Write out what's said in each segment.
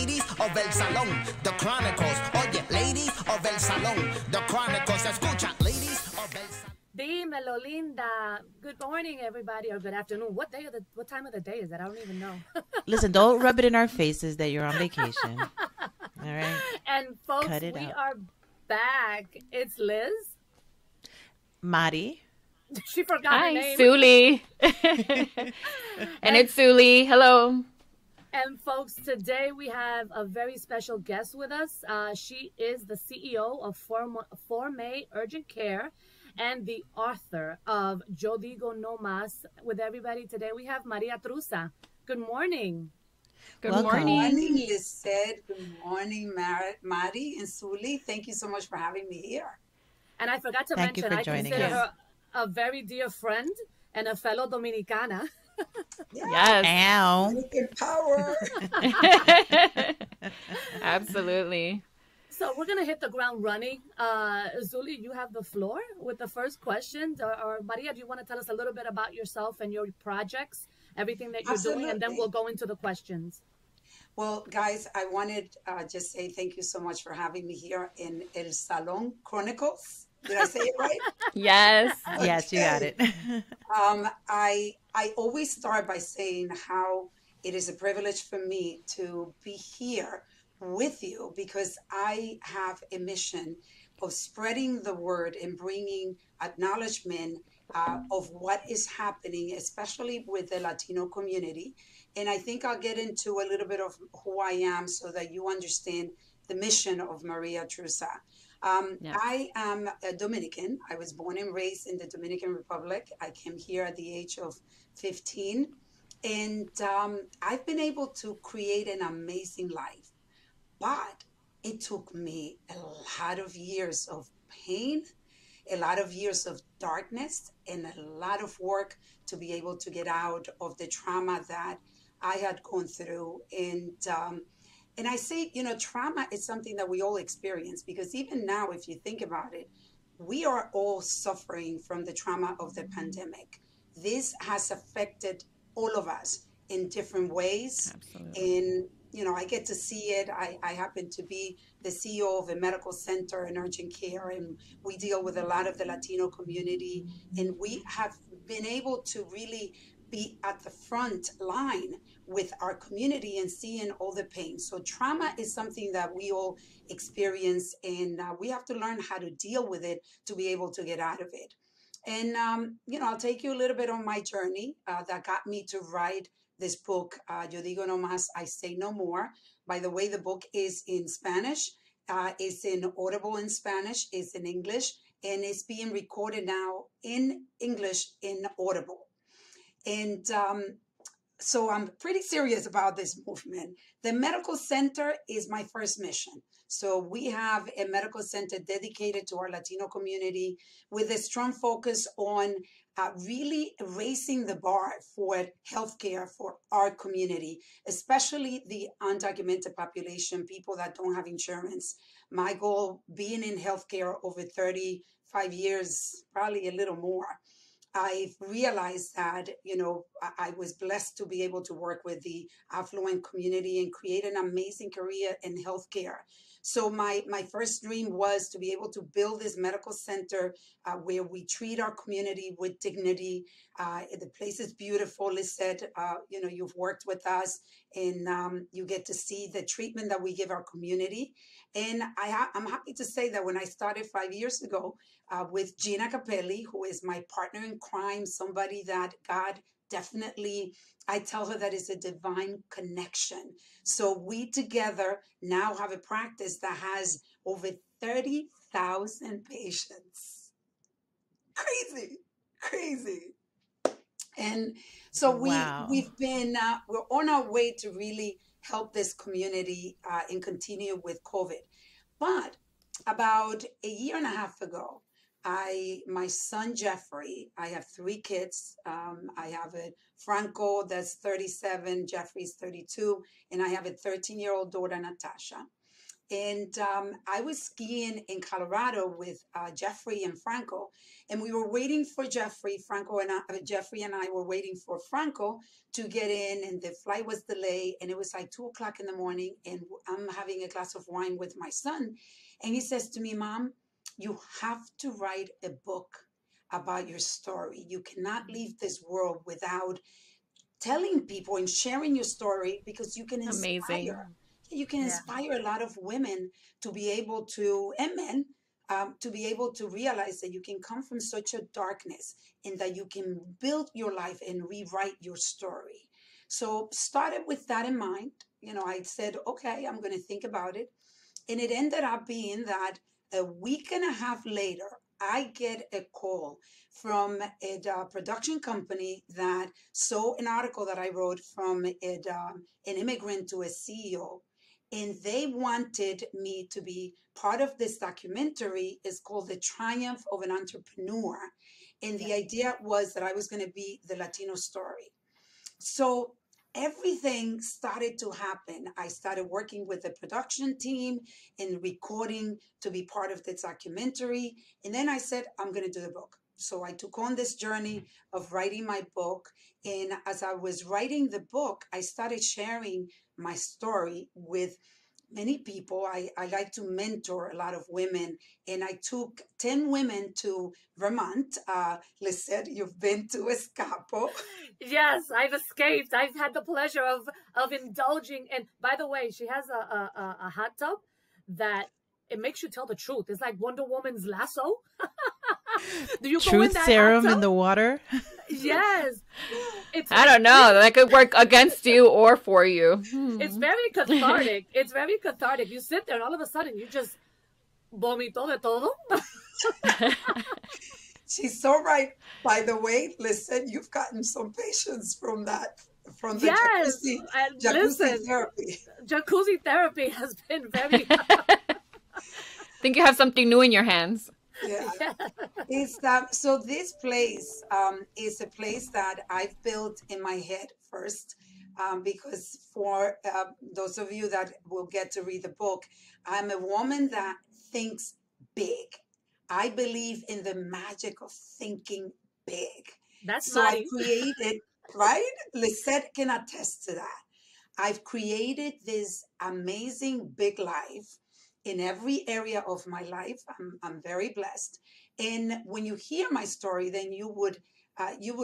ladies of El Salon, The Chronicles. Oye, ladies of El Salon, The Chronicles. Escucha, ladies of El Salon. Dimelo Linda. Good morning, everybody, or good afternoon. What time of the day is that? I don't even know. Listen, don't rub it in our faces that you're on vacation. All right. And folks, we are back. It's Liz. Mari. She forgot her name. Suli. And it's Suli. Hello. And folks, today we have a very special guest with us. She is the CEO of Form For May Urgent Care and the author of Yo Digo No Mas. With everybody today, we have Maria Trusa. Good morning. Good morning. Good morning, you said. Good morning, Mari and Suli. Thank you so much for having me here. And I forgot to mention, I consider her a very dear friend and a fellow Dominicana. Yes. Ow. Dominican power. Absolutely. So we're going to hit the ground running. Zuli, you have the floor with the first question. Or Maria, do you want to tell us a little bit about yourself and your projects, everything that you're doing, and then we'll go into the questions. Well, guys, I wanted just say thank you so much for having me here in El Salon Chronicles. Did I say it right? Yes. Okay. Yes, you got it. I always start by saying how it is a privilege for me to be here with you, because I have a mission of spreading the word and bringing acknowledgement of what is happening, especially with the Latino community. And I think I'll get into a little bit of who I am so that you understand the mission of Maria Trusa. I am a Dominican. I was born and raised in the Dominican Republic. I came here at the age of 15, and I've been able to create an amazing life, but it took me a lot of years of pain, a lot of years of darkness, and a lot of work to be able to get out of the trauma that I had gone through. And I say, you know, trauma is something that we all experience, because even now, if you think about it, we are all suffering from the trauma of the pandemic. This has affected all of us in different ways. Absolutely. And, you know, I get to see it. I happen to be the CEO of a medical center in urgent care, and we deal with a lot of the Latino community. Mm-hmm. And we have been able to really be at the front line with our community and seeing all the pain. So trauma is something that we all experience, and we have to learn how to deal with it to be able to get out of it. And, you know, I'll take you a little bit on my journey that got me to write this book, Yo Digo No Mas, I Say No More. By the way, the book is in Spanish, it's in Audible in Spanish, it's in English, and it's being recorded now in English in Audible. And so I'm pretty serious about this movement. The medical center is my first mission. So we have a medical center dedicated to our Latino community with a strong focus on really raising the bar for healthcare for our community, especially the undocumented population, people that don't have insurance. My goal, being in healthcare over 35 years, probably a little more, I've realized that, you know, I was blessed to be able to work with the affluent community and create an amazing career in healthcare. So my first dream was to be able to build this medical center where we treat our community with dignity. The place is beautiful. Liz said, you know, you've worked with us, and you get to see the treatment that we give our community. And I'm happy to say that when I started 5 years ago with Gina Capelli, who is my partner in crime, somebody that God definitely, I tell her that it's a divine connection. So we together now have a practice that has over 30,000 patients. Crazy, crazy. And so we've been, we're on our way to really help this community and continue with COVID. But about a year and a half ago, my son, Jeffrey, I have three kids. I have a Franco that's 37, Jeffrey's 32, and I have a 13-year-old daughter, Natasha. And I was skiing in Colorado with Jeffrey and Franco, and we were waiting for Jeffrey. Jeffrey and I were waiting for Franco to get in, and the flight was delayed, and it was like 2 o'clock in the morning, and I'm having a glass of wine with my son. And he says to me, "Mom, you have to write a book about your story. You cannot leave this world without telling people and sharing your story, because you can inspire." Amazing. You can inspire a lot of women to be able to, and men, to be able to realize that you can come from such a darkness and that you can build your life and rewrite your story. So started with that in mind. You know, I said, okay, I'm going to think about it. And it ended up being that a week and a half later, I get a call from a production company that saw an article that I wrote from an immigrant to a CEO. And they wanted me to be part of this documentary. It's called The Triumph of an Entrepreneur. And the idea was that I was going to be the Latino story. So everything started to happen. I started working with the production team and recording to be part of this documentary. And then I said, I'm going to do the book. So I took on this journey of writing my book. And as I was writing the book, I started sharing my story with many people. I like to mentor a lot of women, and I took 10 women to Vermont. Lisette, you've been to Escapo. Yes, I've escaped. I've had the pleasure of indulging. And by the way, she has a hot tub that it makes you tell the truth. It's like Wonder Woman's lasso. Do you truth in serum in the water? Yes. It's I don't know. That could work against you or for you. It's very cathartic. It's very cathartic. You sit there and all of a sudden you just vomito de todo. She's so right. By the way, listen, you've gotten some patience from that. From the jacuzzi therapy. Jacuzzi therapy has been very... I think you have something new in your hands. Yeah. It's that, so this place is a place that I've built in my head first, because for those of you that will get to read the book, I'm a woman that thinks big. I believe in the magic of thinking big. That's so I created, right? Lisette can attest to that. I've created this amazing big life in every area of my life. I'm very blessed. And when you hear my story, then you would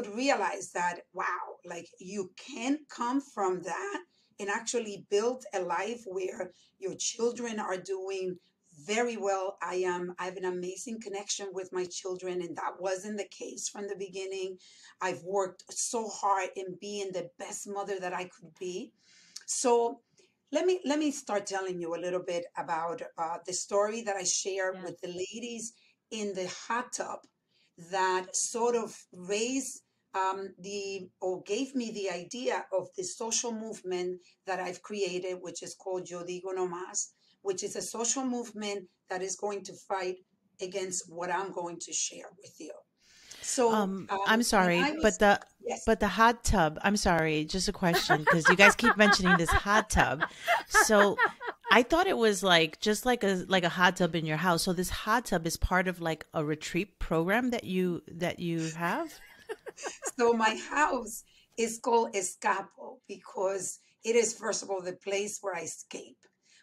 realize that, wow, like you can come from that and actually build a life where your children are doing very well. I have an amazing connection with my children, and that wasn't the case from the beginning. I've worked so hard in being the best mother that I could be. So let me start telling you a little bit about the story that I shared with the ladies in the hot tub that sort of raised or gave me the idea of the social movement that I've created, which is called Yo Digo No Mas, which is a social movement that is going to fight against what I'm going to share with you. So I'm sorry, but the hot tub, I'm sorry, just a question, because you guys keep mentioning this hot tub. So I thought it was like just like a hot tub in your house. So this hot tub is part of like a retreat program that you have. So my house is called Escapo because it is, first of all, the place where I escape.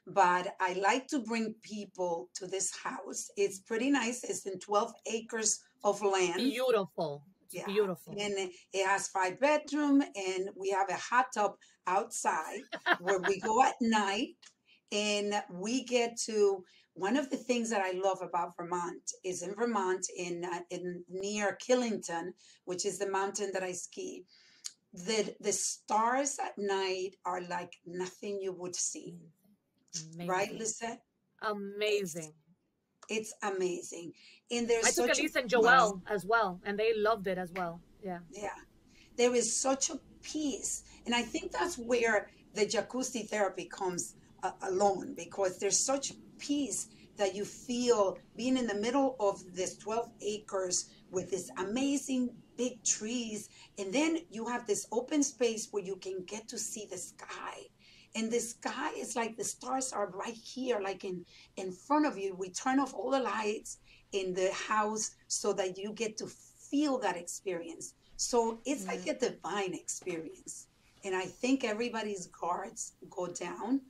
But I like to bring people to this house. It's pretty nice. It's in 12 acres of land. Beautiful. Yeah. Beautiful. And it has 5 bedrooms, and we have a hot tub outside where we go at night, and we get to, one of the things that I love about Vermont is in Vermont, in near Killington, which is the mountain that I ski, the stars at night are like nothing you would see. Amazing. Right, Lisette? Amazing. It's amazing. And there's I took Elise and Joelle as well, and they loved it as well. Yeah. Yeah. There is such a peace. And I think that's where the jacuzzi therapy comes alone, because there's such peace that you feel being in the middle of this 12 acres with this amazing big trees. And then you have this open space where you can get to see the sky. And the sky is like the stars are right here, like in front of you. We turn off all the lights in the house so that you get to feel that experience. So it's like a divine experience. And I think everybody's guards go down.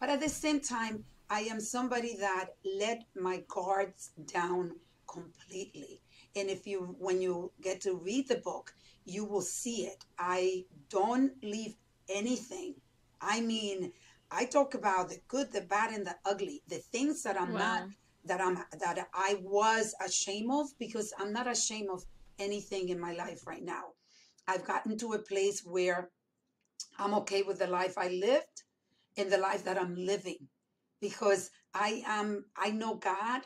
But at the same time, I am somebody that let my guards down completely. And if you, when you get to read the book, you will see it. I don't leave anything. I mean, I talk about the good, the bad, and the ugly, the things that I'm not, that I was ashamed of, because I'm not ashamed of anything in my life right now. I've gotten to a place where I'm okay with the life I lived and the life that I'm living, because I know God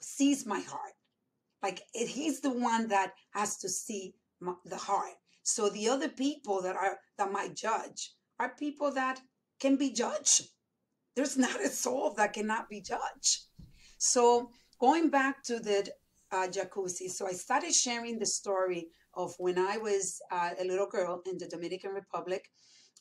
sees my heart. Like, he's the one that has to see the heart. So the other people that might judge are people that can be judged. There's not a soul that cannot be judged. So going back to the jacuzzi, so I started sharing the story of when I was a little girl in the Dominican Republic.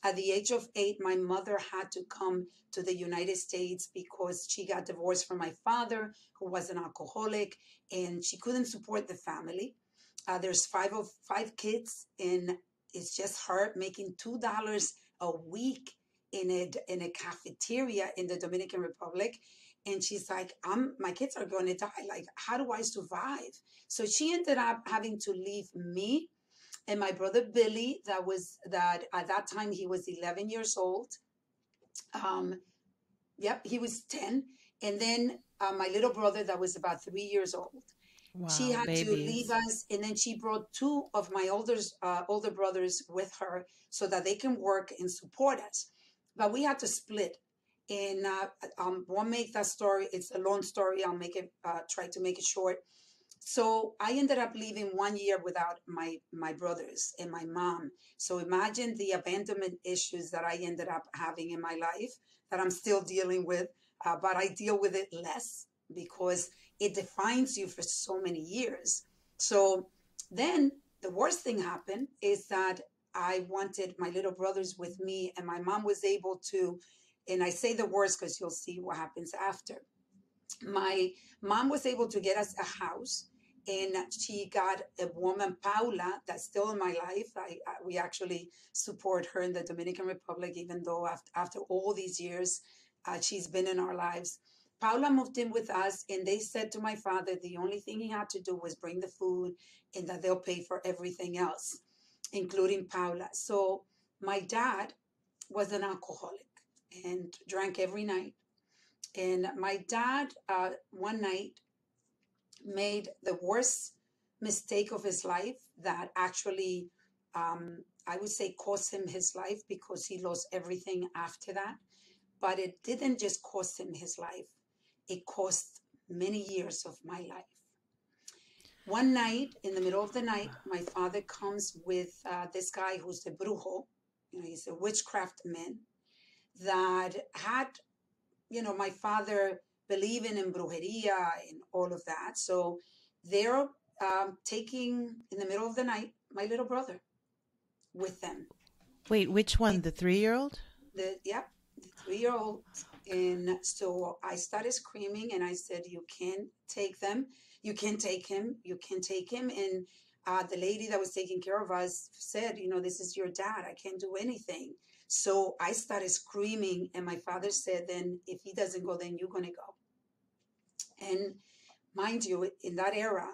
At the age of 8, my mother had to come to the United States because she got divorced from my father, who was an alcoholic, and she couldn't support the family. There's five kids, and it's just her making $2 a week in a cafeteria in the Dominican Republic. And she's like, my kids are going to die. Like, how do I survive? So she ended up having to leave me and my brother Billy, that at that time he was 11 years old. Yep, he was 10. And then my little brother that was about 3 years old. Wow, she had to leave us, and then she brought two of my older brothers with her so that they can work and support us. But we had to split. And won't make that story. It's a long story. I'll make it. Try to make it short. So I ended up leaving 1 year without my brothers and my mom. So imagine the abandonment issues that I ended up having in my life that I'm still dealing with, but I deal with it less because it defines you for so many years. So then the worst thing happened is that I wanted my little brothers with me, and my mom was able to, and I say the worst because you'll see what happens after. My mom was able to get us a house, and she got a woman, Paula, that's still in my life. We actually support her in the Dominican Republic, even though after all these years, she's been in our lives. Paula moved in with us, and they said to my father, the only thing he had to do was bring the food and that they'll pay for everything else, including Paula. So my dad was an alcoholic and drank every night. And my dad, one night, made the worst mistake of his life that actually, I would say, cost him his life, because he lost everything after that. But it didn't just cost him his life. It cost many years of my life. One night, in the middle of the night, my father comes with this guy who's the brujo. You know, he's a witchcraft man that had... You know, my father believing in brujeria and all of that. So they're taking, in the middle of the night, my little brother with them. Wait, which one? The 3-year-old? The 3-year-old. And so I started screaming, and I said, you can't take them. You can't take him. You can't take him. And the lady that was taking care of us said, you know, this is your dad. I can't do anything. So I started screaming, and my father said, then if he doesn't go, then you're going to go. And mind you, in that era,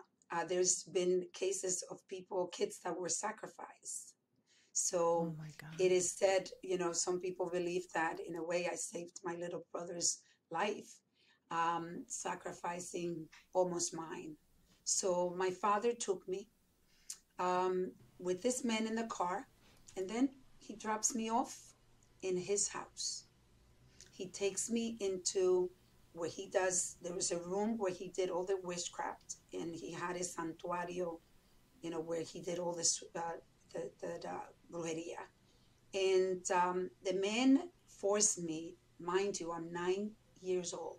there's been cases of kids that were sacrificed. So oh my God. It is said, you know, some people believe that in a way I saved my little brother's life, sacrificing almost mine. So my father took me with this man in the car, and then he drops me off in his house. He takes me into where he does, there was a room where he did all the witchcraft, and he had a santuario, you know, where he did all this, the brujeria. And the man forced me, mind you, I'm 9 years old.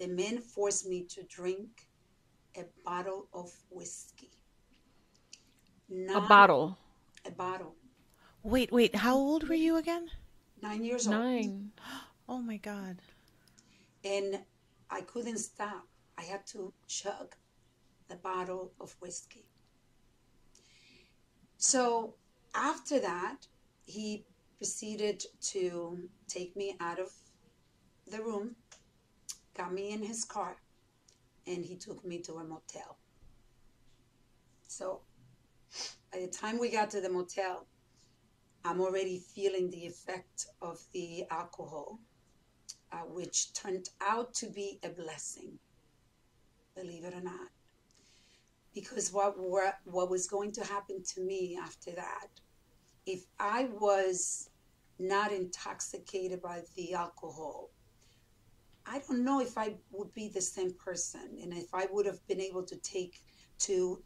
The man forced me to drink a bottle of whiskey. A bottle? A bottle. Wait, how old were you again? 9 years old. Oh my God. And I couldn't stop. I had to chug the bottle of whiskey. So after that, he proceeded to take me out of the room, got me in his car, and he took me to a motel. So by the time we got to the motel, I'm already feeling the effect of the alcohol, which turned out to be a blessing, believe it or not. Because what was going to happen to me after that, if I was not intoxicated by the alcohol, I don't know if I would be the same person and if I would have been able to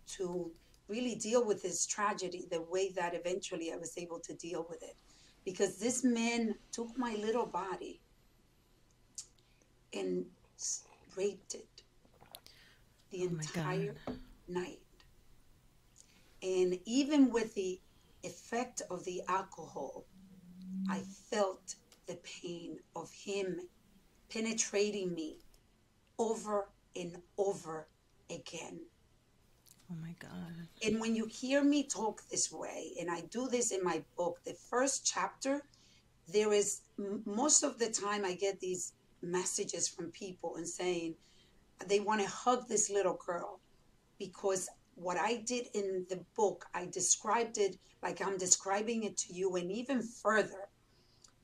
really deal with this tragedy the way that eventually I was able to deal with it. Because this man took my little body and raped it the entire night. And even with the effect of the alcohol, I felt the pain of him penetrating me over and over again. Oh my God. And when you hear me talk this way, and I do this in my book, the first chapter, there is, most of the time I get these messages from people and saying they want to hug this little girl, because what I did in the book, I described it like I'm describing it to you, and even further,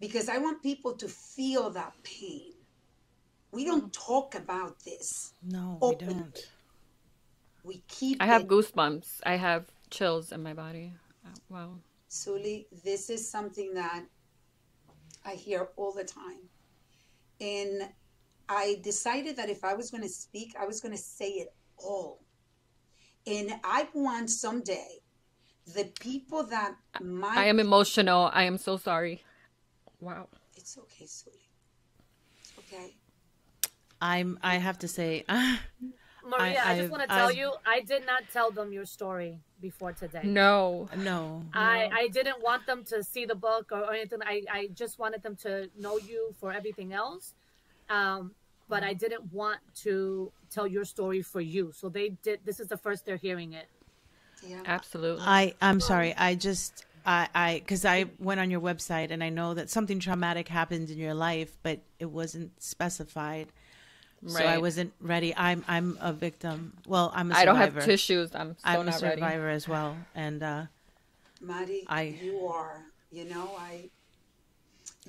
because I want people to feel that pain. We don't talk about this. No, openly. We don't. We keep I have goosebumps. I have chills in my body. Wow. Suli, this is something that I hear all the time. And I decided that if I was going to speak, I was going to say it all. And I want someday the people that might... I am emotional. I am so sorry. Wow. It's okay, Suli. It's okay. I have to say... Maria, I just want to tell you, I did not tell them your story before today. No, no. I didn't want them to see the book or anything. I just wanted them to know you for everything else. But I didn't want to tell your story for you. So they did. This is the first they're hearing it. Yeah. Absolutely. I'm sorry. Because I went on your website and I know that something traumatic happened in your life, but it wasn't specified. Right. So I wasn't ready. I'm a victim. Well, I'm a survivor. I don't have tissues. I'm still not ready. I'm a survivor as well. And Mari, you are. You know,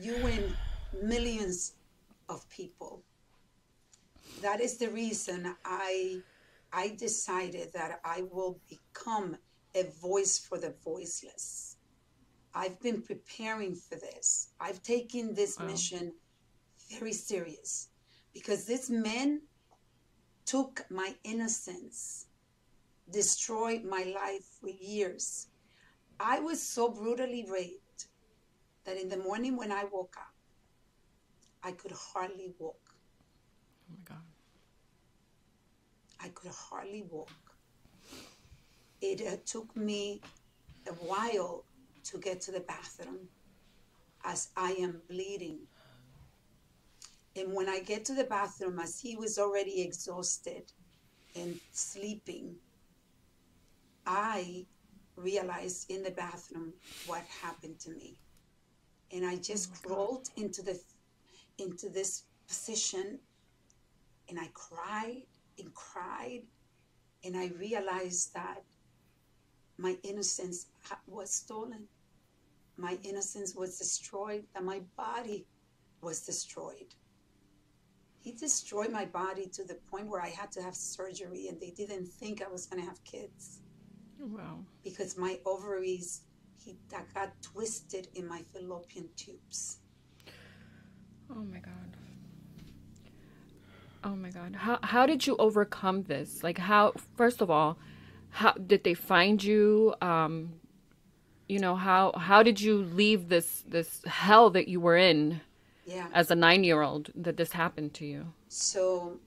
you and millions of people. That is the reason I decided that I will become a voice for the voiceless. I've been preparing for this. I've taken this mission very serious. Because this man took my innocence, destroyed my life for years. I was so brutally raped that in the morning when I woke up, I could hardly walk. Oh my God. I could hardly walk. It took me a while to get to the bathroom as I am bleeding. And when I get to the bathroom, as he was already exhausted and sleeping, I realized in the bathroom what happened to me. And I just crawled into this position, and I cried and cried. And I realized that my innocence was stolen. My innocence was destroyed, and my body was destroyed. He destroyed my body to the point where I had to have surgery, and they didn't think I was going to have kids. Wow. Because my ovaries, that got twisted in my fallopian tubes. Oh my God. Oh my God. How did you overcome this? Like how, first of all, how did they find you? You know, how did you leave this hell that you were in? Yeah. As a 9-year-old, that this happened to you? So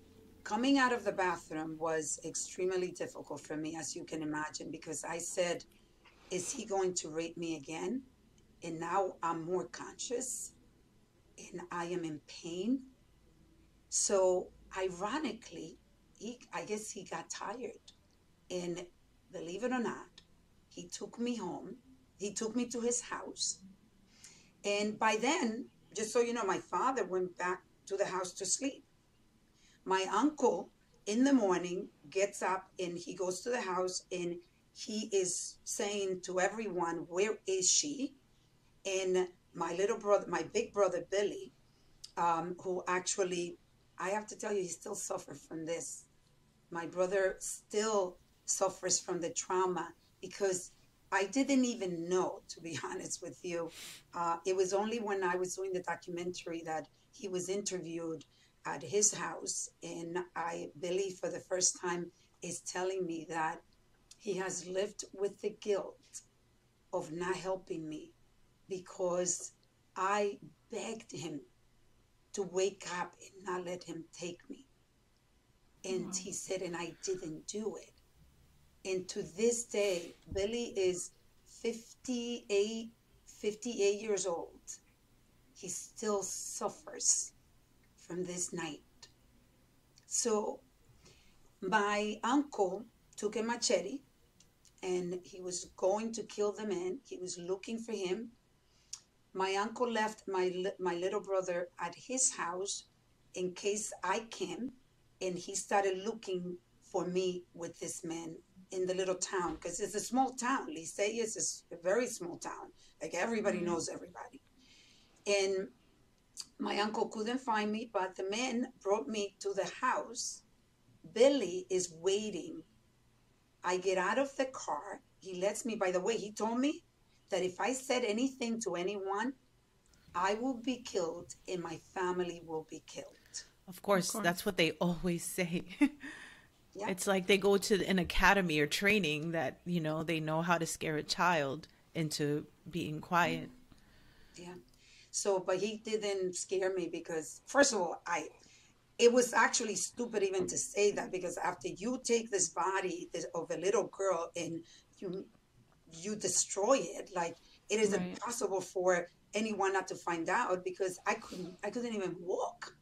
coming out of the bathroom was extremely difficult for me, as you can imagine, because I said, is he going to rape me again? And now I'm more conscious. and I am in pain. So ironically, I guess he got tired. And believe it or not, he took me home. He took me to his house. And by then, just so you know, my father went back to the house to sleep. My uncle, in the morning, gets up and he goes to the house and he is saying to everyone, where is she? And my little brother, my big brother, Billy, who actually, I have to tell you, he still suffers from this. My brother still suffers from the trauma because I didn't even know, to be honest with you. It was only when I was doing the documentary that he was interviewed at his house. And I believe for the first time is telling me that he has lived with the guilt of not helping me because I begged him to wake up and not let him take me. And he said, and I didn't do it. And to this day, Billy is 58 years old. He still suffers from this night. So my uncle took a machete and he was going to kill the man. He was looking for him. My uncle left my little brother at his house in case I came, and he started looking for me with this man in the little town, because it's a small town. Licey is a very small town. Like everybody knows everybody. And my uncle couldn't find me, but the man brought me to the house. Billy is waiting. I get out of the car. He lets me, by the way, he told me that if I said anything to anyone, I will be killed and my family will be killed. Of course. That's what they always say. Yeah. It's like they go to an academy or training that, you know, they know how to scare a child into being quiet. Yeah. So, but he didn't scare me because, first of all, it was actually stupid even to say that, because after you take this body of a little girl and you destroy it, like it is impossible for anyone not to find out, because I couldn't even walk.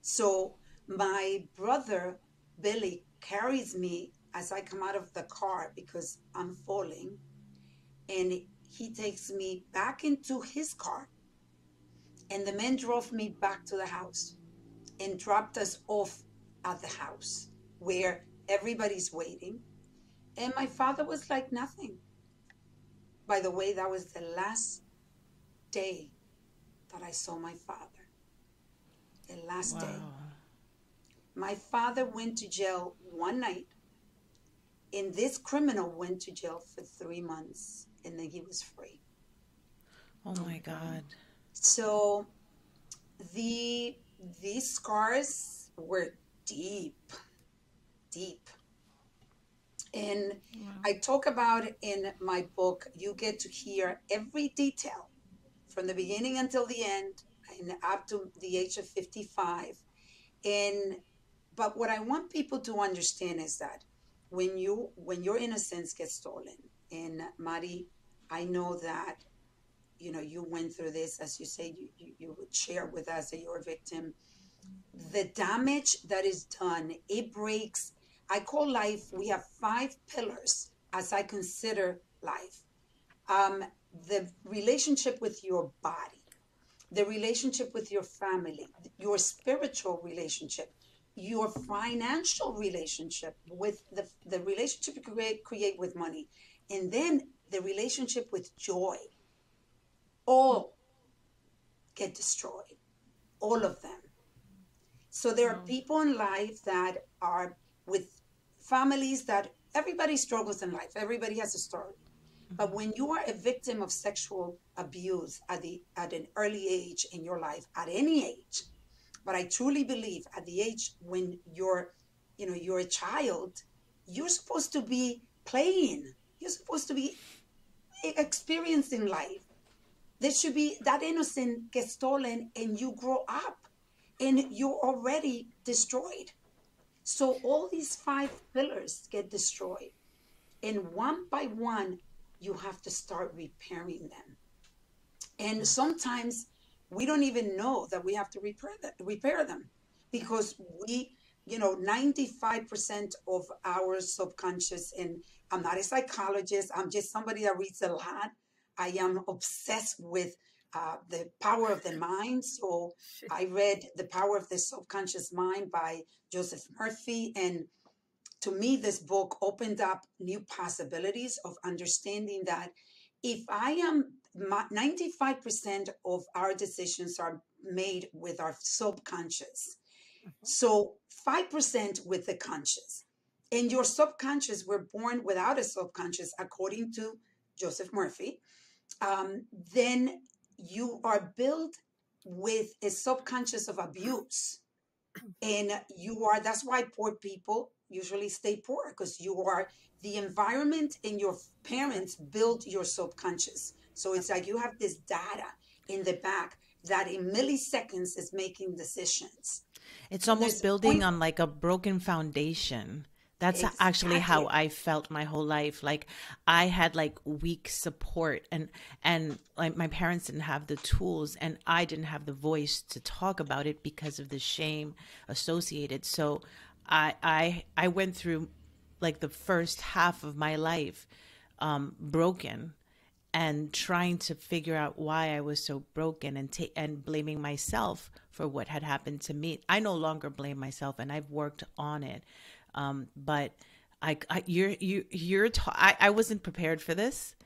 So my brother, Billy, carries me as I come out of the car because I'm falling, and he takes me back into his car, and the man drove me back to the house and dropped us off at the house where everybody's waiting. And my father was like nothing. By the way, that was the last day that I saw my father. The last day. My father went to jail one night, and this criminal went to jail for 3 months, and then he was free. Oh my God. So these scars were deep, deep. And I talk about in my book, you get to hear every detail from the beginning until the end and up to the age of 55. But what I want people to understand is that when your innocence gets stolen, and Mari, I know that, you know, you went through this, as you say, you would share with us that you're a victim. The damage that is done, it breaks. I call life, we have 5 pillars as I consider life. The relationship with your body, the relationship with your family, your spiritual relationship, your financial relationship with the relationship you create with money, and then the relationship with joy. All get destroyed, all of them. So there are people in life that are with families that everybody struggles in life. Everybody has a story. But when you are a victim of sexual abuse at an early age in your life, at any age, but I truly believe at the age when you're a child, you're supposed to be playing. You're supposed to be experiencing life. There should be that innocence gets stolen and you grow up and you're already destroyed. So all these 5 pillars get destroyed. And one by one, you have to start repairing them. And sometimes we don't even know that we have to repair them, because we, 95% of our subconscious, and I'm not a psychologist, I'm just somebody that reads a lot. I am obsessed with The Power of the Mind. So I read The Power of the Subconscious Mind by Joseph Murphy. And to me, this book opened up new possibilities of understanding that if I am, 95% of our decisions are made with our subconscious. So 5% with the conscious. And your subconscious, we're born without a subconscious, according to Joseph Murphy. Then you are built with a subconscious of abuse. And you are, that's why poor people usually stay poor, because you are, the environment and your parents built your subconscious. So it's like you have this data in the back that in milliseconds is making decisions. It's almost building on like a broken foundation. That's actually how I felt my whole life. Like I had like weak support, and like my parents didn't have the tools, and I didn't have the voice to talk about it because of the shame associated. So I went through like the first half of my life broken, and trying to figure out why I was so broken, and blaming myself for what had happened to me. I no longer blame myself, and I've worked on it. But I wasn't prepared for this.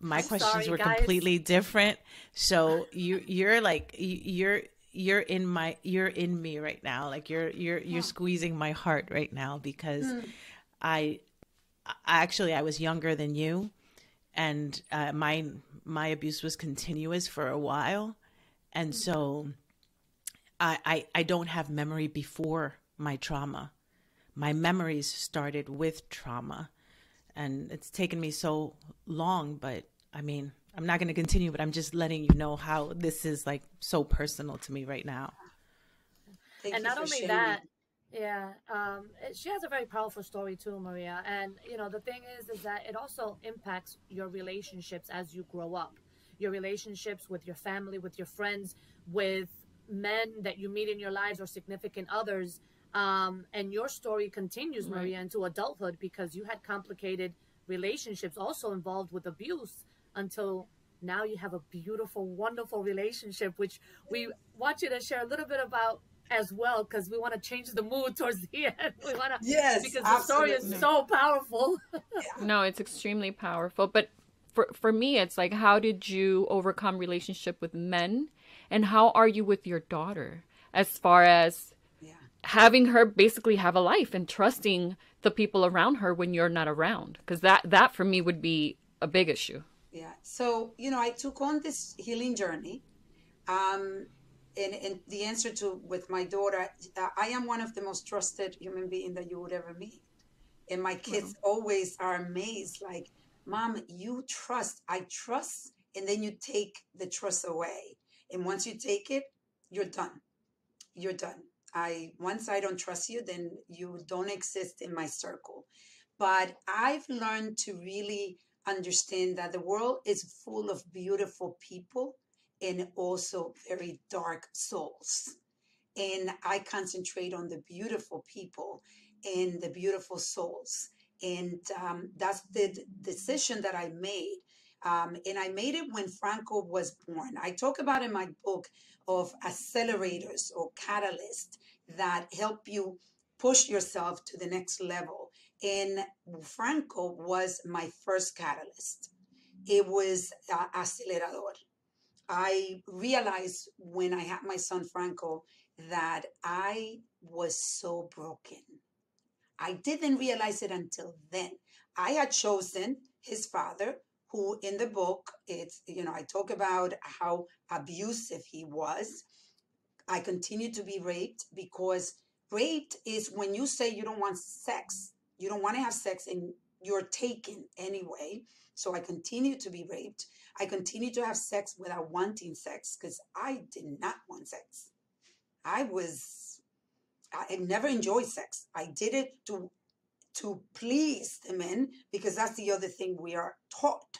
My questions were completely different. So you're in me right now. Like you're squeezing my heart right now, because I was younger than you, and my abuse was continuous for a while. And so I don't have memory before my trauma. My memories started with trauma, and it's taken me so long, but I mean, I'm not going to continue, but I'm just letting you know how this is like so personal to me right now. Thank and not only sharing. That, yeah, she has a very powerful story too, Maria. And you know, the thing is that it also impacts your relationships as you grow up, your relationships with your family, with your friends, with men that you meet in your lives or significant others. And your story continues, Maria, into adulthood, because you had complicated relationships also involved with abuse, until now you have a beautiful, wonderful relationship, which we want you to share a little bit about as well, because we want to change the mood towards the end. We want to, yes, because absolutely. The story is so powerful. No, it's extremely powerful. But for me, it's like, how did you overcome relationship with men, and how are you with your daughter as far as having her basically have a life and trusting the people around her when you're not around? Because that for me would be a big issue. Yeah. So, I took on this healing journey. And the answer to with my daughter, I am one of the most trusted human beings that you would ever meet. And my kids always are amazed, like, Mom, you trust, I trust. And then you take the trust away. And once you take it, you're done. You're done. Once I don't trust you, then you don't exist in my circle. But I've learned to really understand that the world is full of beautiful people and also very dark souls. And I concentrate on the beautiful people and the beautiful souls. And that's the decision that I made. And I made it when Franco was born. I talk about in my book of accelerators or catalysts that help you push yourself to the next level. And Franco was my first catalyst. It was accelerador. I realized when I had my son Franco that I was so broken. I didn't realize it until then. I had chosen his father, who in the book, it's, I talk about how abusive he was. I continue to be raped, because raped is when you say you don't want sex, you don't want to have sex, and you're taken anyway. So I continue to be raped. I continue to have sex without wanting sex, because I did not want sex. I never enjoyed sex. I did it to please the men, because that's the other thing we are taught.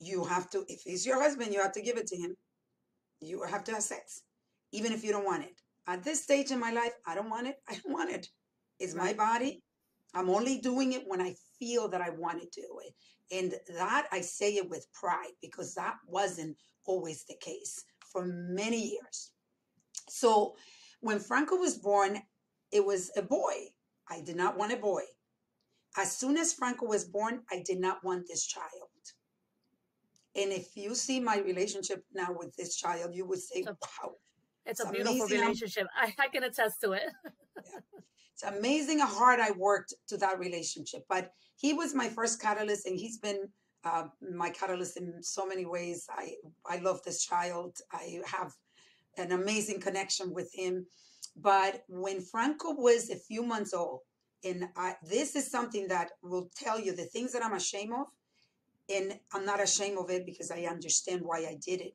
You have to, if he's your husband, you have to give it to him. you have to have sex, even if you don't want it. At this stage in my life, I don't want it. I don't want it. It's my body. I'm only doing it when I feel that I want to do it. And that, I say it with pride, because that wasn't always the case for many years. So when Franco was born, it was a boy. I did not want a boy. As soon as Franco was born, I did not want this child. And if you see my relationship now with this child, you would say, wow. It's a beautiful relationship. I can attest to it. Yeah. It's amazing how hard I worked to that relationship. But he was my first catalyst, and he's been my catalyst in so many ways. I love this child. I have an amazing connection with him. But when Franco was a few months old, and this is something that will tell you the things that I'm ashamed of, and I'm not ashamed of it because I understand why I did it.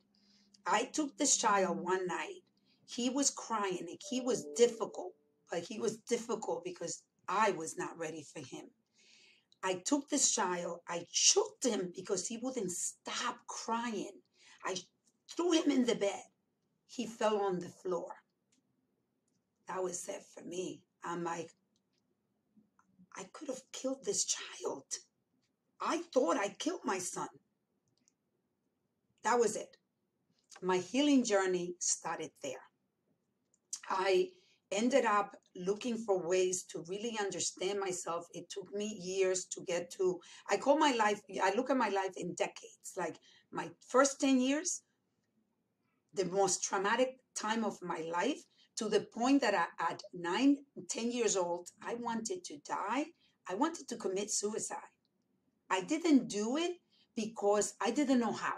I took this child one night. He was crying. He was difficult, but he was difficult because I was not ready for him. I took this child. I choked him because he wouldn't stop crying. I threw him in the bed. He fell on the floor. That was it for me. I'm like, I could have killed this child. I thought I killed my son. That was it. My healing journey started there. I ended up looking for ways to really understand myself. It took me years to get to, I call my life, I look at my life in decades. Like my first 10 years, the most traumatic time of my life, to the point that I, at 9, 10 years old, I wanted to die. I wanted to commit suicide. I didn't do it because I didn't know how.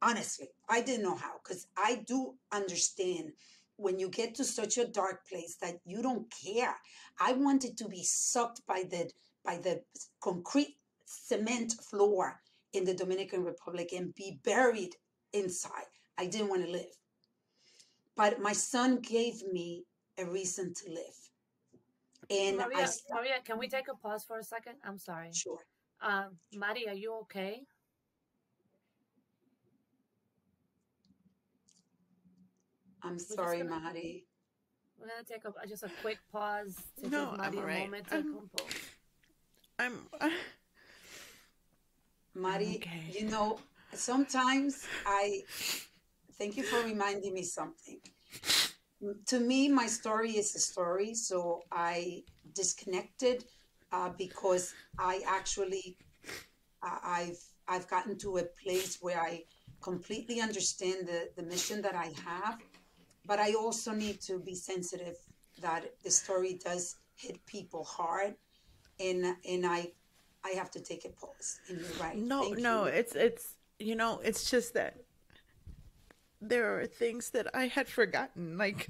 Honestly, I didn't know how, because I do understand when you get to such a dark place that you don't care. I wanted to be sucked by the concrete cement floor in the Dominican Republic and be buried inside. I didn't want to live. But my son gave me a reason to live. And Maria, can we take a pause for a second? I'm sorry. Sure. Maria, are you okay? I'm sorry, Mari. We're gonna take just a quick pause to give Mari a moment to compose. Mari, okay. You know, sometimes thank you for reminding me something. To me, my story is a story. So I disconnected because I actually, I've gotten to a place where I completely understand the mission that I have. But I also need to be sensitive that the story does hit people hard, and I have to take a pause. And you're right. No, it's you know, it's just that there are things that I had forgotten. Like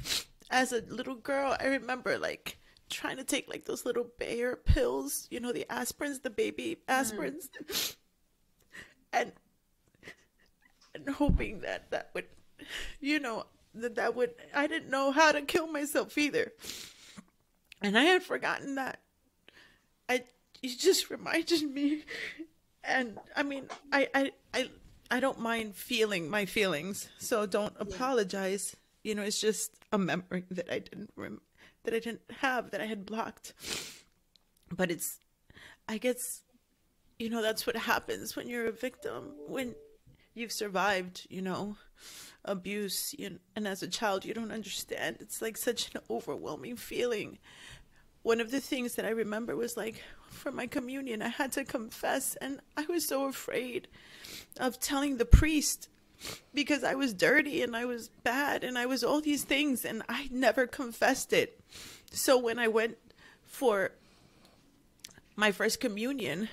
as a little girl, I remember like trying to take like those little Bayer pills, you know, the aspirins, the baby aspirins, and hoping that would, you know. That would, I didn't know how to kill myself either. And I had forgotten that. You just reminded me. And I mean, I don't mind feeling my feelings. So don't apologize. You know, it's just a memory that I didn't have, that I had blocked. But it's, I guess, you know, that's what happens when you're a victim, when you've survived, you know, abuse, you know, and as a child you don't understand. It's like such an overwhelming feeling. One of the things that I remember was like for my communion I had to confess, and I was so afraid of telling the priest because I was dirty and I was bad and I was all these things, and I never confessed it. So when I went for my first communion,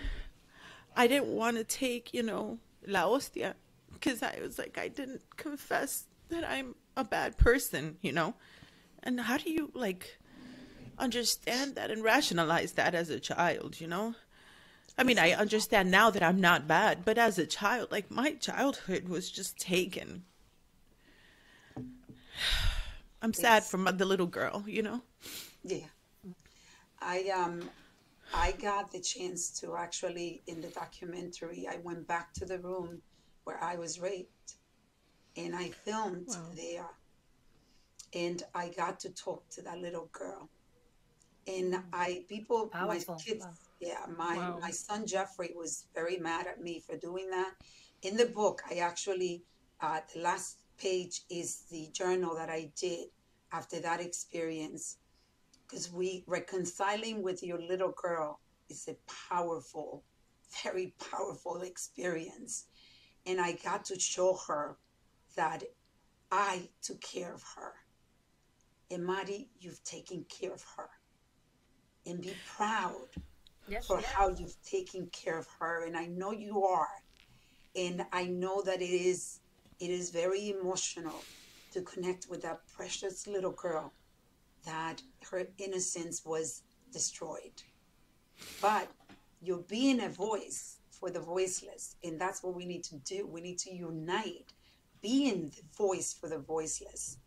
I didn't want to take, you know, la hostia, because I was like, I didn't confess that I'm a bad person, you know? And how do you, like, understand that and rationalize that as a child, you know? I mean, I understand now that I'm not bad, but as a child, like, my childhood was just taken. I'm sad for the little girl, you know? Yeah. I got the chance to actually, in the documentary, I went back to the room where I was raped, and I filmed there, and I got to talk to that little girl. And my son Jeffrey was very mad at me for doing that. In the book, I actually, the last page is the journal that I did after that experience, because reconciling with your little girl is a powerful, very powerful experience. And I got to show her that I took care of her. And Mari, you've taken care of her. And be proud how you've taken care of her. And I know you are. And I know that it is very emotional to connect with that precious little girl that her innocence was destroyed. But you're being a voice for the voiceless. And that's what we need to do. We need to unite, being the voice for the voiceless.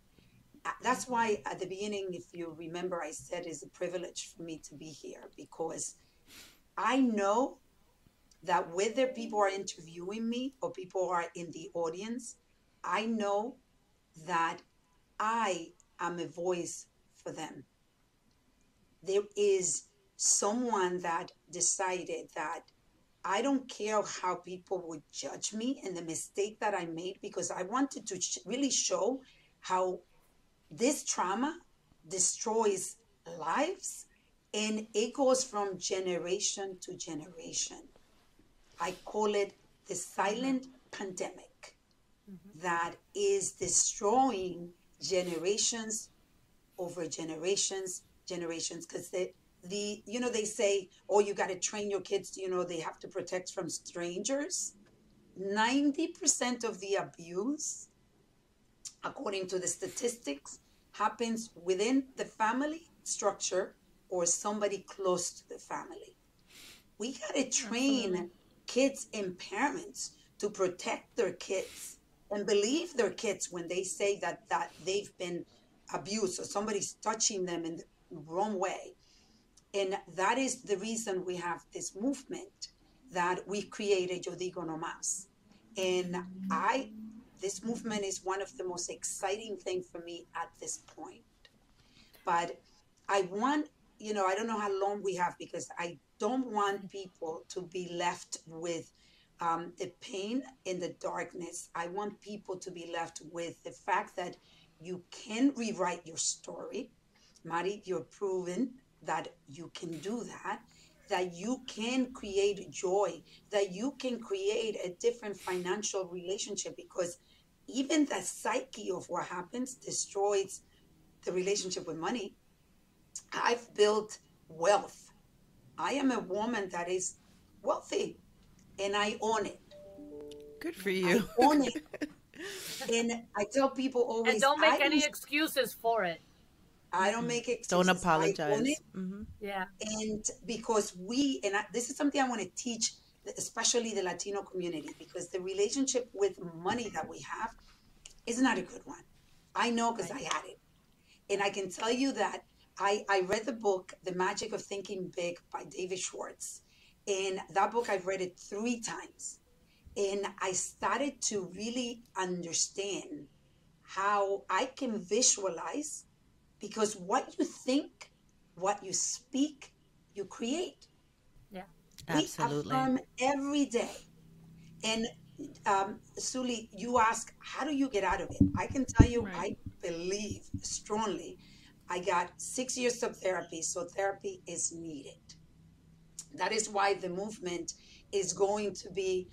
That's why at the beginning, if you remember, I said it's a privilege for me to be here, because I know that whether people are interviewing me or people are in the audience, I know that I am a voice for them. There is someone that decided that I don't care how people would judge me and the mistake that I made, because I wanted to really show how this trauma destroys lives, and it goes from generation to generation. I call it the silent pandemic that is destroying generations over generations, because they say, oh, you got to train your kids, they have to protect from strangers. 90% of the abuse, according to the statistics, happens within the family structure or somebody close to the family. We got to train kids and parents to protect their kids and believe their kids when they say that they've been abused or somebody's touching them in the wrong way. And that is the reason we have this movement that we created, Yo Digo No Mas. And this movement is one of the most exciting things for me at this point. But I want, I don't know how long we have, because I don't want people to be left with the pain and the darkness. I want people to be left with the fact that you can rewrite your story. Mari, you're proven that you can do that, that you can create joy, that you can create a different financial relationship, because even the psyche of what happens destroys the relationship with money. I've built wealth. I am a woman that is wealthy, and I own it. Good for you. I own it. And I tell people always, and don't make any excuses for it. I don't make excuses. Don't apologize. I own it. Yeah. And because this is something I want to teach, especially the Latino community, because the relationship with money that we have is not a good one. I know, because I had it. And I can tell you that I read the book, The Magic of Thinking Big by David Schwartz. And that book, I've read it 3 times. And I started to really understand how I can visualize, because what you think, what you speak, you create. Yeah, absolutely. We affirm every day. And Suli, you ask, how do you get out of it? I can tell you, I believe strongly. I got 6 years of therapy, so therapy is needed. That is why the movement is going to be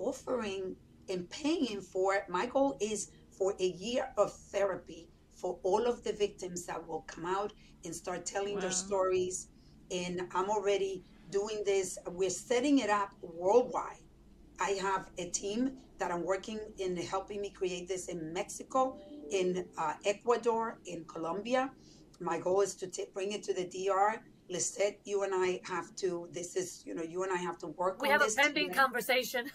offering and paying for it. My goal is for a year of therapy for all of the victims that will come out and start telling their stories. And I'm already doing this. We're setting it up worldwide. I have a team that I'm working in helping me create this in Mexico, in Ecuador, in Colombia. My goal is to bring it to the DR. Lisette, you and I have to, you and I have to work on this. We have a pending conversation.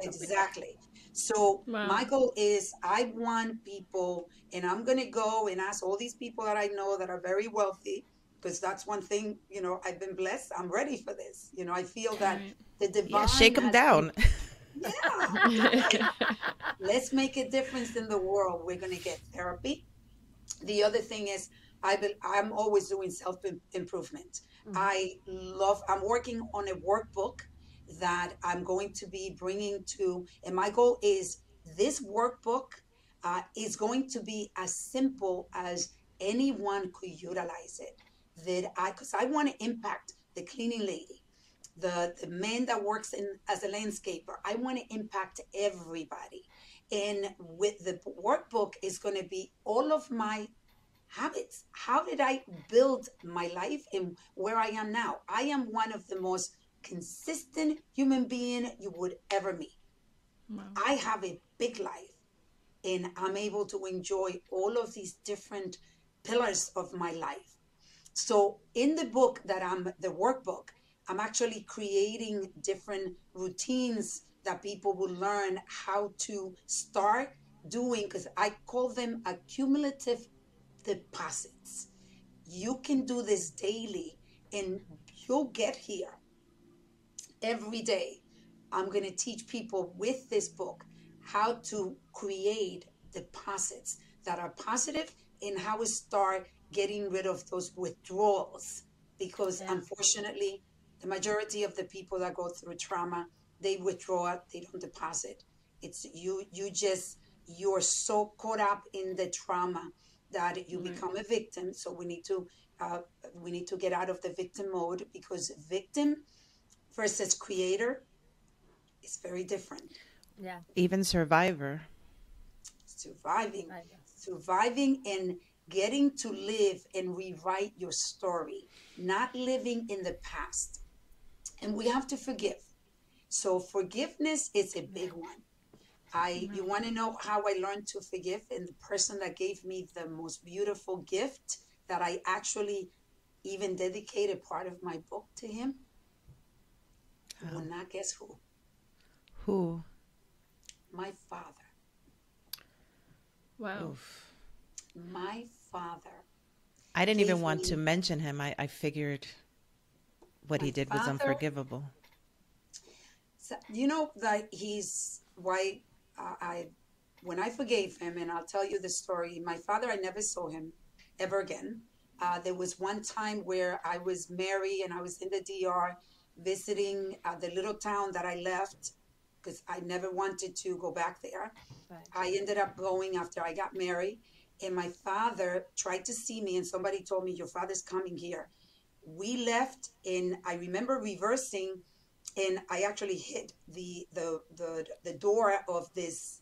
Exactly. So my goal is, I want people, and I'm going to go and ask all these people that I know that are very wealthy, because that's one thing, I've been blessed. I'm ready for this. I feel that the divine. Yeah, shake them down. Yeah. Let's make a difference in the world. We're going to get therapy. The other thing is I'm always doing self-improvement. Mm-hmm. I'm working on a workbook that I'm going to be bringing to, and my goal is this workbook is going to be as simple as anyone could utilize it. Because I want to impact the cleaning lady, the man that works as a landscaper. I want to impact everybody. And with the workbook is going to be all of my habits. How did I build my life and where I am now? I am one of the most consistent human being you would ever meet. Wow. I have a big life, and I'm able to enjoy all of these different pillars of my life. So in the book the workbook, I'm actually creating different routines that people will learn how to start doing, because I call them accumulative deposits. You can do this daily and you'll get here every day. I'm going to teach people with this book how to create deposits that are positive and how to start getting rid of those withdrawals, because unfortunately the majority of the people that go through trauma, they withdraw, they don't deposit. It's you're so caught up in the trauma that you mm-hmm. become a victim. So we need to get out of the victim mode, because victim versus creator is very different. Yeah. Even surviving and getting to live and rewrite your story, not living in the past. And we have to forgive. So forgiveness is a big one. You want to know how I learned to forgive? And the person that gave me the most beautiful gift that I actually even dedicated part of my book to him, you will not guess who. Who? My father. Wow. Oof. My father. I didn't even want to mention him. I figured what he did was unforgivable. So, you know, that he's why when I forgave him, and I'll tell you the story, my father, I never saw him ever again. There was one time where I was married and I was in the DR visiting the little town that I left, because I never wanted to go back there. Right. I ended up going after I got married. And my father tried to see me, and somebody told me, your father's coming here. We left, and I remember reversing, and I actually hit the door of this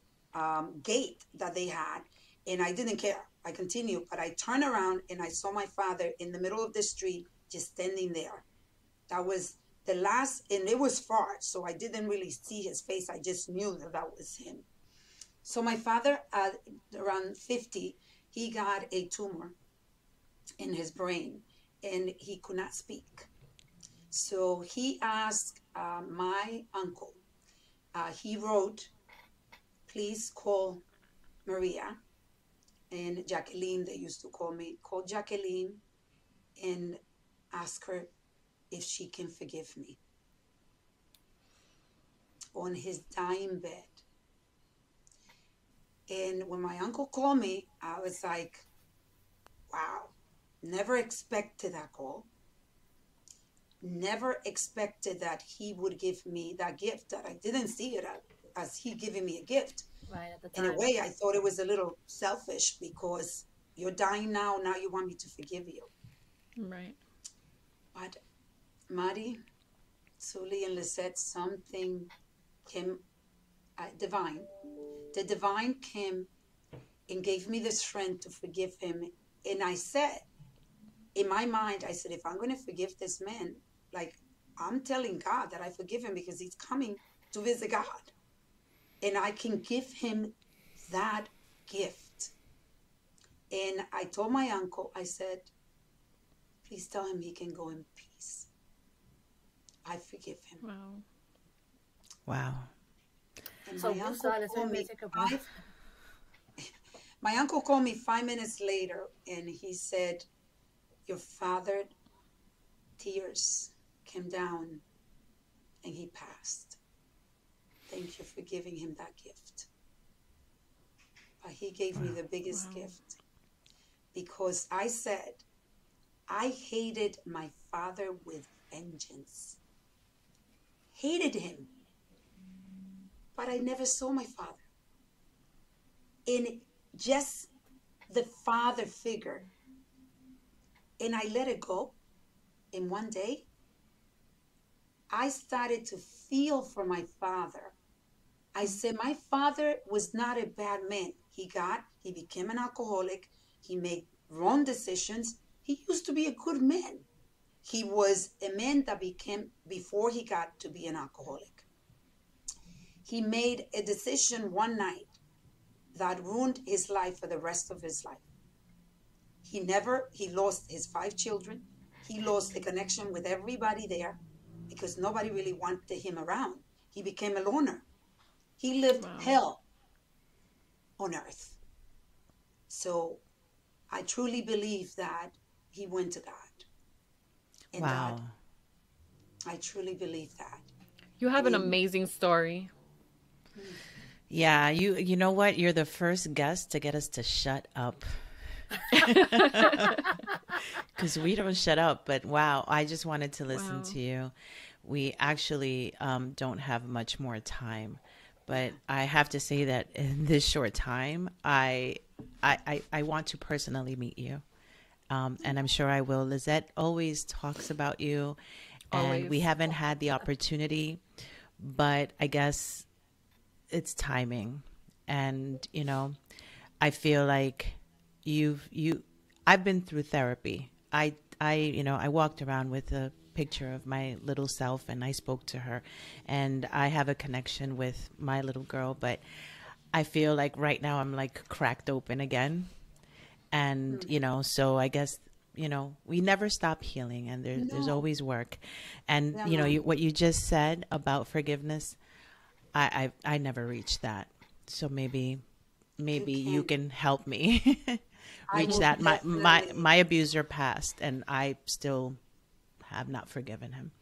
gate that they had, and I didn't care. I continued, but I turned around, and I saw my father in the middle of the street, just standing there. That was the last, and it was far, so I didn't really see his face. I just knew that was him. So my father, at around 50, he got a tumor in his brain, and he could not speak. So he asked my uncle, he wrote, please call Maria and Jacqueline, they used to call me, call Jacqueline and ask her if she can forgive me. On his dying bed. And when my uncle called me, I was like, wow, never expected that call. Never expected that he would give me that gift, that I didn't see it as he giving me a gift. Right, at the time. In a way, I thought it was a little selfish, because you're dying now. Now you want me to forgive you. Right. But Mari, Sully, and Lisette, something came divine. The divine came and gave me the strength to forgive him. And I said, in my mind, I said, if I'm going to forgive this man, like, I'm telling God that I forgive him, because he's coming to visit God. And I can give him that gift. And I told my uncle, I said, please tell him he can go in peace. I forgive him. Wow. Wow. So my uncle called me 5 minutes later, and he said, your father's tears came down and he passed. Thank you for giving him that gift. But he gave me the biggest gift, because I said, I hated my father with vengeance. Hated him. But I never saw my father. In just the father figure. And I let it go. And one day, I started to feel for my father. I said, my father was not a bad man. He became an alcoholic. He made wrong decisions. He used to be a good man. He was a man that became, before he got to be an alcoholic. He made a decision one night that ruined his life for the rest of his life. He lost his 5 children. He lost the connection with everybody there, because nobody really wanted him around. He became a loner. He lived hell on earth. So I truly believe that he went to God. And God, I truly believe that. You have an amazing story. Yeah, you know what? You're the first guest to get us to shut up. Because we don't shut up, but I just wanted to listen to you. We actually don't have much more time, but I have to say that in this short time, I want to personally meet you, and I'm sure I will. Lizette always talks about you, and we haven't had the opportunity, but I guess it's timing. And you know, I feel like I've been through therapy. I walked around with a picture of my little self, and I spoke to her, and I have a connection with my little girl, but I feel like right now I'm like cracked open again. And, you know, so I guess, you know, we never stop healing, and there's always work. And, you know, what you just said about forgiveness, I never reached that. So maybe you can help me reach that. My abuser passed, and I still have not forgiven him.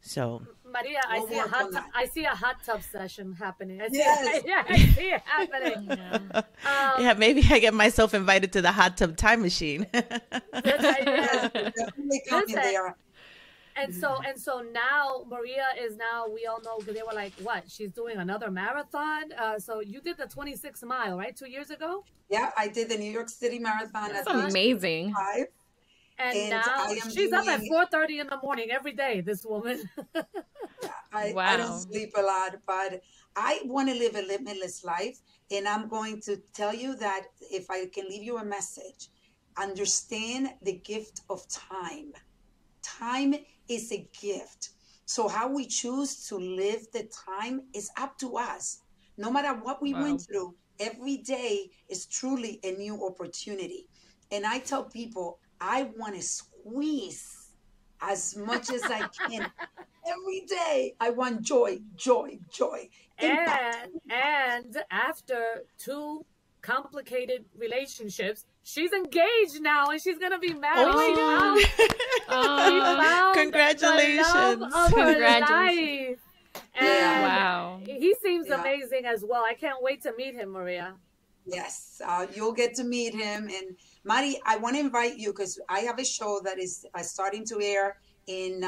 So Maria, I see a hot tub session happening. I see it happening. Maybe I get myself invited to the hot tub time machine. And so now Maria is we all know, they were like, what? She's doing another marathon. So you did the 26 mile, right? 2 years ago? Yeah, I did the New York City Marathon. That's amazing. And now she's up at 4:30 in the morning every day, this woman. I don't sleep a lot, but I want to live a limitless life. And I'm going to tell you that if I can leave you a message, understand the gift of time. Time is a gift. So how we choose to live the time is up to us. No matter what we went through, every day is truly a new opportunity. And I tell people, I want to squeeze as much as I can. Every day, I want joy, joy, joy. And after 2 complicated relationships, she's engaged now, and she's gonna be married. Congratulations! Congratulations! And he seems amazing as well. I can't wait to meet him, Maria. Yes, you'll get to meet him. And Mari, I want to invite you, because I have a show that is starting to air in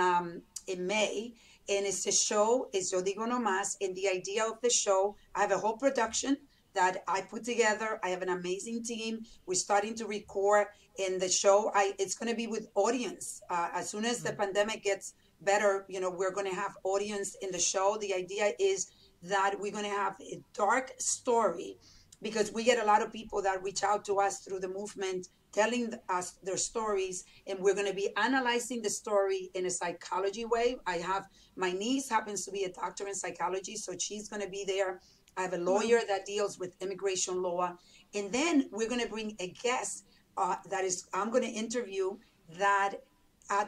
May, and it's a show. It's Yo Digo No Mas, and the idea of the show, I have a whole production that I put together. I have an amazing team. We're starting to record in the show. It's going to be with audience. As soon as the pandemic gets better, you know, we're going to have audience in the show. The idea is that we're going to have a dark story, because we get a lot of people that reach out to us through the movement, telling us their stories, and we're going to be analyzing the story in a psychology way. I have, my niece happens to be a doctor in psychology, so she's going to be there. I have a lawyer that deals with immigration law. And then we're going to bring a guest I'm going to interview that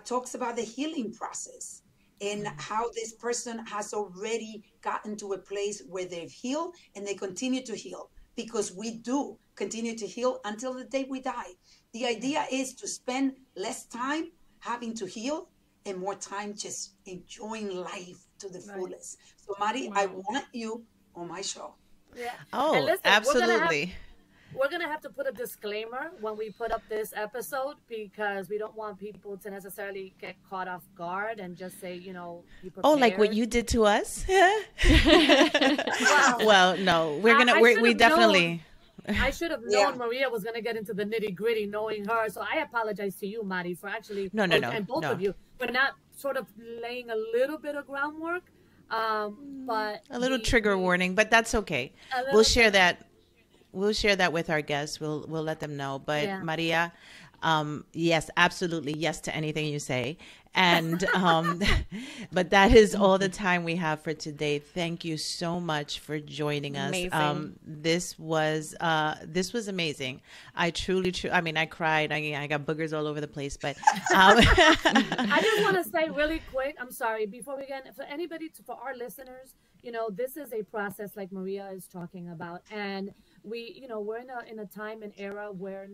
talks about the healing process and how this person has already gotten to a place where they've healed and they continue to heal, because we do continue to heal until the day we die. The idea is to spend less time having to heal and more time just enjoying life to the fullest. So Mari, I want you on my show. Yeah. Oh, and listen, absolutely. We're going to have to put a disclaimer when we put up this episode, because we don't want people to necessarily get caught off guard and just say, you know, you prepared. Oh, like what you did to us? Wow. Well, no, we're going to, we definitely. I should have known Maria was going to get into the nitty gritty, knowing her. So I apologize to you, Mari, for actually, and both of you, for not sort of laying a little bit of groundwork. But a little trigger warning, but that's okay. We'll share that. We'll share that with our guests. We'll let them know. But yeah. Maria, yes, absolutely. Yes to anything you say. And, but that is all the time we have for today. Thank you so much for joining us. Amazing. This was amazing. I truly, I mean, I cried. I got boogers all over the place, but, I just want to say really quick, I'm sorry, before we get, for anybody, for our listeners, you know, this is a process like Maria is talking about. And we, you know, we're in a time and era where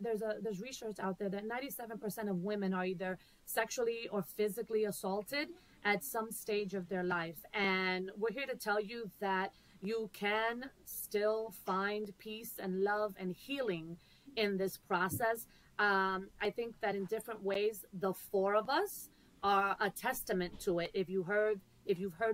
there's research out there that 97% of women are either sexually or physically assaulted at some stage of their life. And we're here to tell you that you can still find peace and love and healing in this process. I think that in different ways, the four of us are a testament to it. If you've heard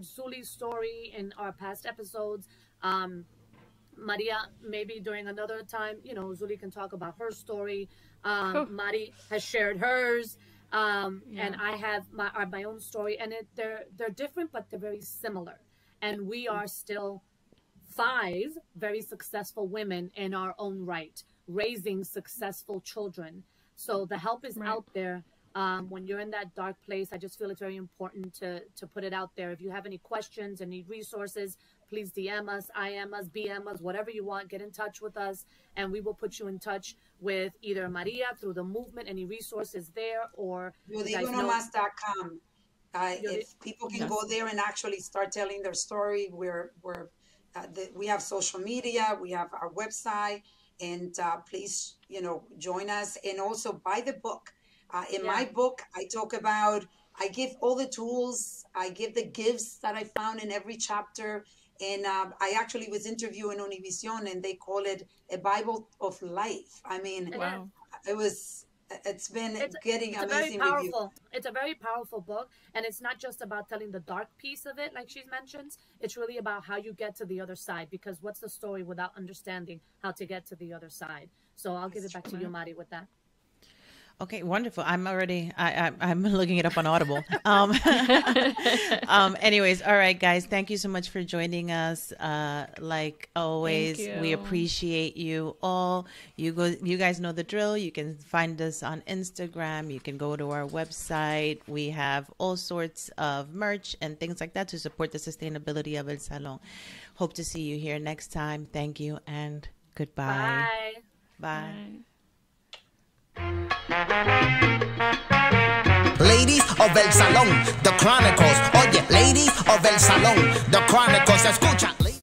Suli's story in our past episodes, Maria, maybe during another time, you know, Zuli can talk about her story. Mari has shared hers, and I have my own story, and they're different, but they're very similar. And we are still 5 very successful women in our own right, raising successful children. So the help is out there. When you're in that dark place, I just feel it's very important to put it out there. If you have any questions and need resources, please DM us, IM us, BM us, whatever you want. Get in touch with us, and we will put you in touch with either Maria through the movement, any resources there, or YoDigoNoMas.com. If people can go there and actually start telling their story, we have social media, we have our website, and please, you know, join us, and also buy the book. In my book, I give all the tools, I give the gifts that I found in every chapter. And I actually was interviewing Univision, and they call it a Bible of life. I mean, it's amazing. It's a very powerful book. And it's not just about telling the dark piece of it, like she mentions. It's really about how you get to the other side, because what's the story without understanding how to get to the other side? So I'll give it back to you, Mari, with that. Okay, wonderful. I'm already, I'm looking it up on Audible. Anyways, all right, guys, thank you so much for joining us. Like always, we appreciate you all. You guys know the drill. You can find us on Instagram. You can go to our website. We have all sorts of merch and things like that to support the sustainability of El Salon. Hope to see you here next time. Thank you and goodbye. Bye. Bye. Bye. Ladies of El Salón, The Chronicles. Oye, Ladies of El Salón, The Chronicles, escucha.